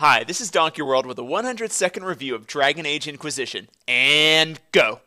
Hi, this is Donkey World with a 100-second review of Dragon Age Inquisition, and go!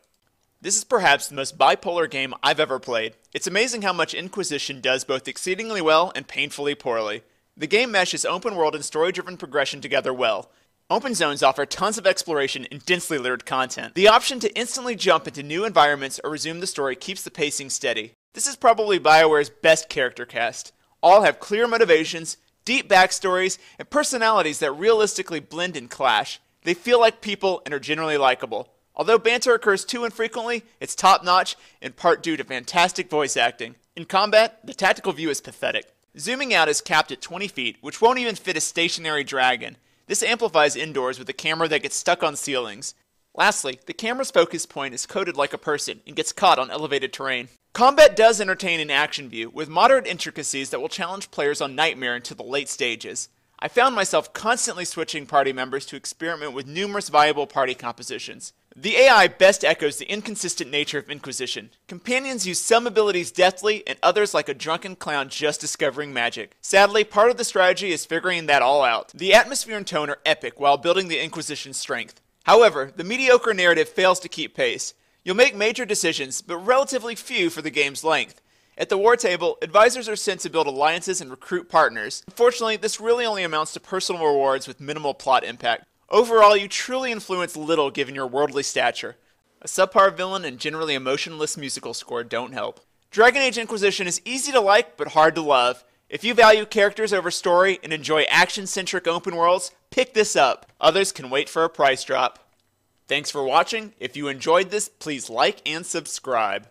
This is perhaps the most bipolar game I've ever played. It's amazing how much Inquisition does both exceedingly well and painfully poorly. The game meshes open world and story-driven progression together well. Open zones offer tons of exploration and densely littered content. The option to instantly jump into new environments or resume the story keeps the pacing steady. This is probably BioWare's best character cast. All have clear motivations, deep backstories, and personalities that realistically blend and clash. They feel like people and are generally likable. Although banter occurs too infrequently, it's top-notch, in part due to fantastic voice acting. In combat, the tactical view is pathetic. Zooming out is capped at 20 feet, which won't even fit a stationary dragon. This amplifies indoors with a camera that gets stuck on ceilings. Lastly, the camera's focus point is coded like a person and gets caught on elevated terrain. Combat does entertain an action view, with moderate intricacies that will challenge players on Nightmare into the late stages. I found myself constantly switching party members to experiment with numerous viable party compositions. The AI best echoes the inconsistent nature of Inquisition. Companions use some abilities deftly and others like a drunken clown just discovering magic. Sadly, part of the strategy is figuring that all out. The atmosphere and tone are epic while building the Inquisition's strength. However, the mediocre narrative fails to keep pace. You'll make major decisions, but relatively few for the game's length. At the war table, advisors are sent to build alliances and recruit partners. Unfortunately, this really only amounts to personal rewards with minimal plot impact. Overall, you truly influence little given your worldly stature. A subpar villain and generally emotionless musical score don't help. Dragon Age Inquisition is easy to like, but hard to love. If you value characters over story and enjoy action-centric open worlds, pick this up. Others can wait for a price drop. Thanks for watching. If you enjoyed this, please like and subscribe.